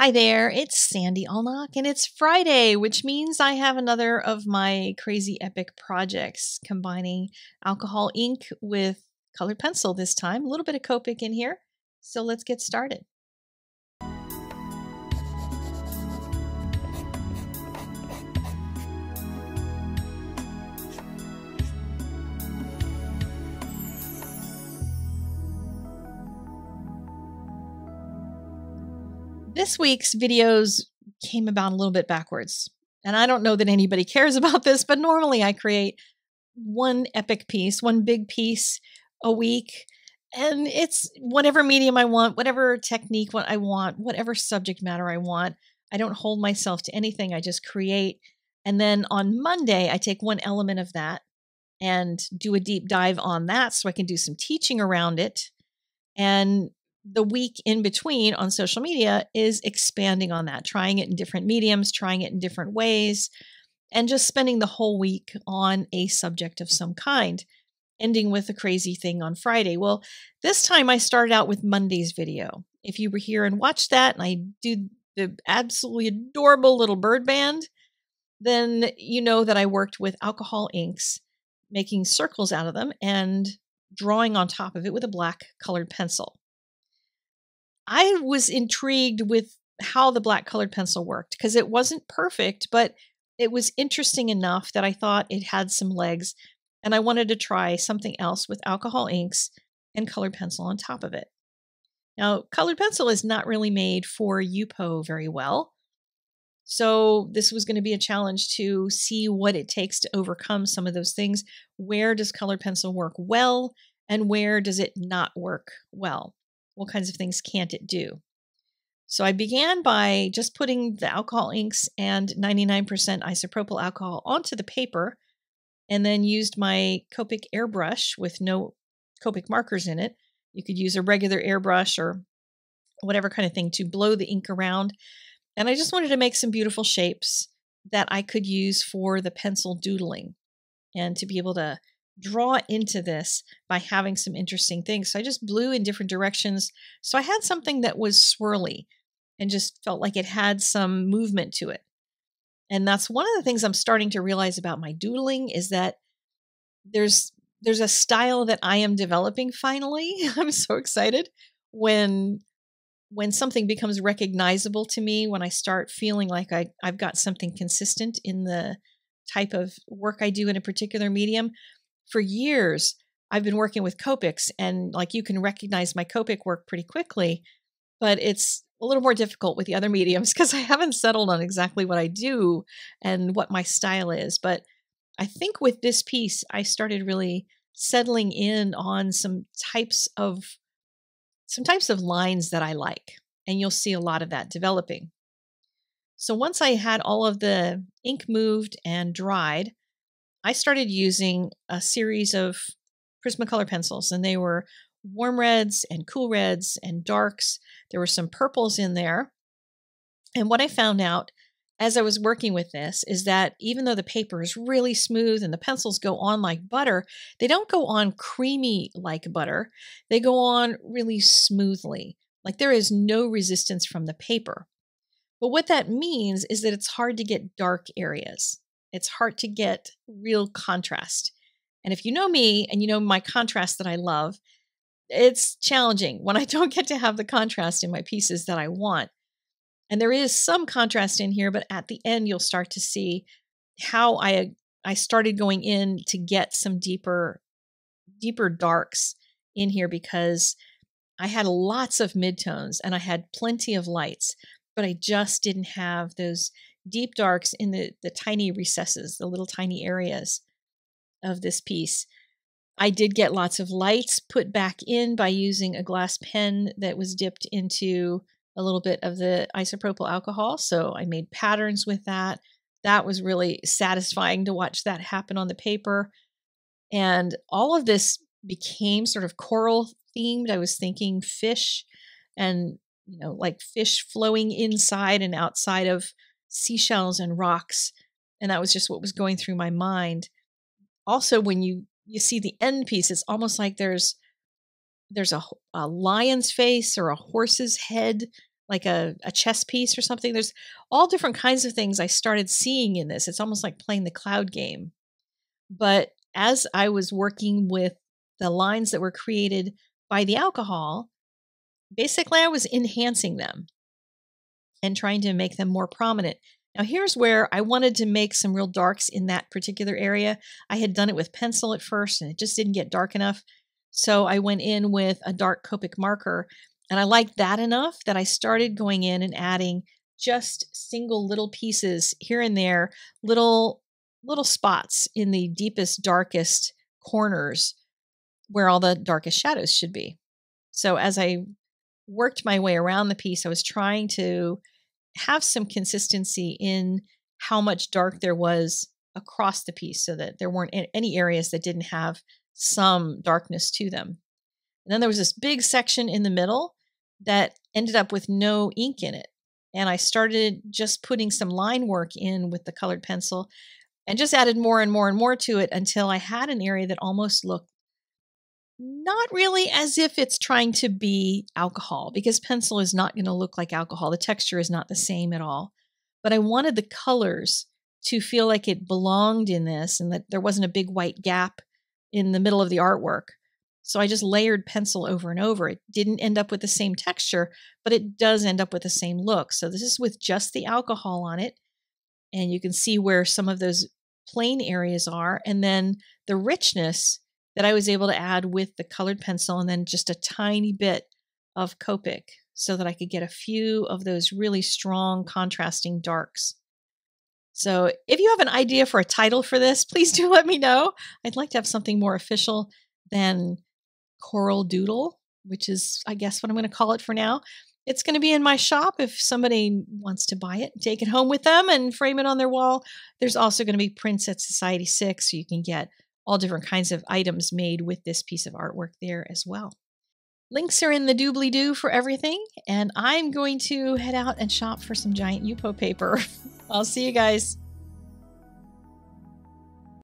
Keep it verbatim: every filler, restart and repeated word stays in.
Hi there, it's Sandy Allnock, and it's Friday, which means I have another of my crazy epic projects combining alcohol ink with colored pencil this time. A little bit of Copic in here, so let's get started. This week's videos came about a little bit backwards, and I don't know that anybody cares about this, but normally I create one epic piece, one big piece a week, and it's whatever medium I want, whatever technique what I want, whatever subject matter I want. I don't hold myself to anything. I just create, and then on Monday, I take one element of that and do a deep dive on that so I can do some teaching around it, and the week in between on social media is expanding on that, trying it in different mediums, trying it in different ways, and just spending the whole week on a subject of some kind, ending with a crazy thing on Friday. Well, this time I started out with Monday's video. If you were here and watched that, and I do the absolutely adorable little bird band, then you know that I worked with alcohol inks, making circles out of them and drawing on top of it with a black colored pencil. I was intrigued with how the black colored pencil worked because it wasn't perfect, but it was interesting enough that I thought it had some legs, and I wanted to try something else with alcohol inks and colored pencil on top of it. Now, colored pencil is not really made for Yupo very well, so this was going to be a challenge to see what it takes to overcome some of those things. Where does colored pencil work well, and where does it not work well? What kinds of things can't it do? So I began by just putting the alcohol inks and ninety-nine percent isopropyl alcohol onto the paper, and then used my Copic airbrush with no Copic markers in it. You could use a regular airbrush or whatever kind of thing to blow the ink around. And I just wanted to make some beautiful shapes that I could use for the pencil doodling and to be able to draw into this by having some interesting things. So I just blew in different directions. So I had something that was swirly and just felt like it had some movement to it. And that's one of the things I'm starting to realize about my doodling is that there's there's a style that I am developing finally. I'm so excited when when something becomes recognizable to me, when I start feeling like I, I've got something consistent in the type of work I do in a particular medium. For years, I've been working with Copics, and like you can recognize my Copic work pretty quickly, but it's a little more difficult with the other mediums because I haven't settled on exactly what I do and what my style is. But I think with this piece, I started really settling in on some types of some types of lines that I like, and you'll see a lot of that developing. So once I had all of the ink moved and dried, I started using a series of Prismacolor pencils, and they were warm reds and cool reds and darks. There were some purples in there. And what I found out as I was working with this is that even though the paper is really smooth and the pencils go on like butter, they don't go on creamy like butter. They go on really smoothly. Like there is no resistance from the paper. But what that means is that it's hard to get dark areas. It's hard to get real contrast. And if you know me and you know my contrast that I love, it's challenging when I don't get to have the contrast in my pieces that I want. And there is some contrast in here, but at the end, you'll start to see how I, I started going in to get some deeper, deeper darks in here because I had lots of midtones and I had plenty of lights, but I just didn't have those deep darks in the, the tiny recesses, the little tiny areas of this piece. I did get lots of lights put back in by using a glass pen that was dipped into a little bit of the isopropyl alcohol. So I made patterns with that. That was really satisfying to watch that happen on the paper. And all of this became sort of coral themed. I was thinking fish and, you know, like fish flowing inside and outside of seashells and rocks, and that was just what was going through my mind. Also, when you you see the end piece, it's almost like there's there's a, a lion's face or a horse's head like a, a chess piece or something. There's all different kinds of things I started seeing in this. It's almost like playing the cloud game. But as I was working with the lines that were created by the alcohol, basically I was enhancing them and trying to make them more prominent. Now here's where I wanted to make some real darks in that particular area. I had done it with pencil at first and it just didn't get dark enough. So I went in with a dark Copic marker, and I liked that enough that I started going in and adding just single little pieces here and there, little little spots in the deepest, darkest corners where all the darkest shadows should be. So as I worked my way around the piece, I was trying to have some consistency in how much dark there was across the piece so that there weren't any areas that didn't have some darkness to them. And then there was this big section in the middle that ended up with no ink in it. And I started just putting some line work in with the colored pencil and just added more and more and more to it until I had an area that almost looked not really as if it's trying to be alcohol, because pencil is not going to look like alcohol. The texture is not the same at all. But I wanted the colors to feel like it belonged in this and that there wasn't a big white gap in the middle of the artwork. So I just layered pencil over and over. It didn't end up with the same texture, but it does end up with the same look. So this is with just the alcohol on it. And you can see where some of those plain areas are. And then the richness that I was able to add with the colored pencil and then just a tiny bit of Copic so that I could get a few of those really strong contrasting darks. So if you have an idea for a title for this, please do let me know. I'd like to have something more official than Coral Doodle, which is, I guess, what I'm going to call it for now. It's going to be in my shop if somebody wants to buy it, take it home with them and frame it on their wall. There's also going to be prints at Society six, so you can get all different kinds of items made with this piece of artwork there as well. Links are in the doobly-doo for everything, and I'm going to head out and shop for some giant Yupo paper. I'll see you guys.